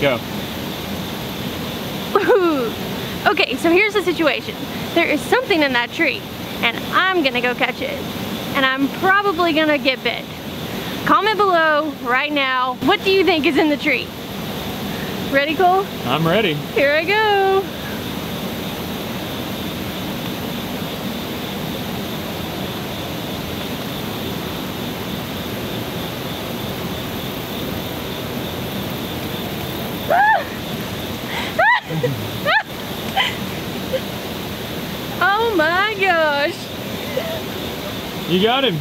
Go. Okay, so here's the situation. There is something in that tree, and I'm gonna go catch it. And I'm probably gonna get bit. Comment below right now, what do you think is in the tree? Ready, Cole? I'm ready. Here I go. Oh my gosh. You got him.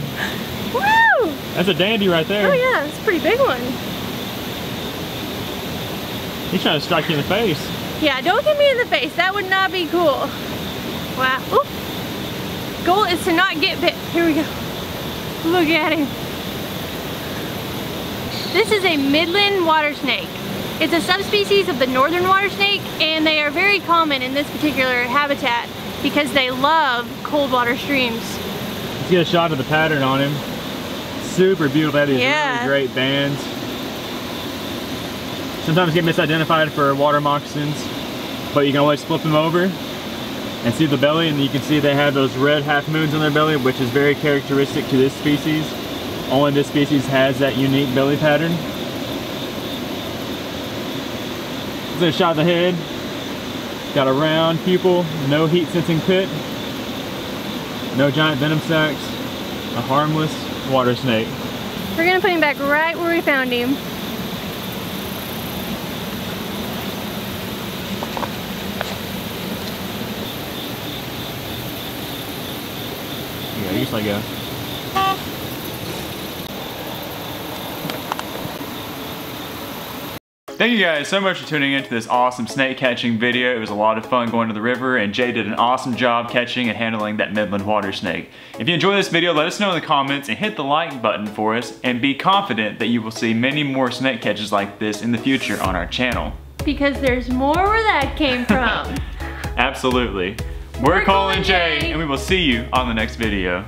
Woo! That's a dandy right there. Oh yeah, it's a pretty big one. He's trying to strike you in the face. Yeah, don't get me in the face. That would not be cool. Wow. Oop. Goal is to not get bit. Here we go. Look at him. This is a Midland water snake. It's a subspecies of the northern water snake, and they are very common in this particular habitat because they love cold water streams. Let's get a shot of the pattern on him. Super beautiful. That is really great bands. Sometimes get misidentified for water moccasins, but you can always flip them over and see the belly, and you can see they have those red half moons on their belly, which is very characteristic to this species. Only this species has that unique belly pattern. So shot of the head, got a round pupil, no heat sensing pit, no giant venom sacs, a harmless water snake. We're gonna put him back right where we found him. Yeah, you just let go. Thank you guys so much for tuning in to this awesome snake catching video. It was a lot of fun going to the river, and Jay did an awesome job catching and handling that Midland water snake. If you enjoyed this video, let us know in the comments and hit the like button for us, and be confident that you will see many more snake catches like this in the future on our channel. Because there's more where that came from. Absolutely. We're Cole and Jay, and we will see you on the next video.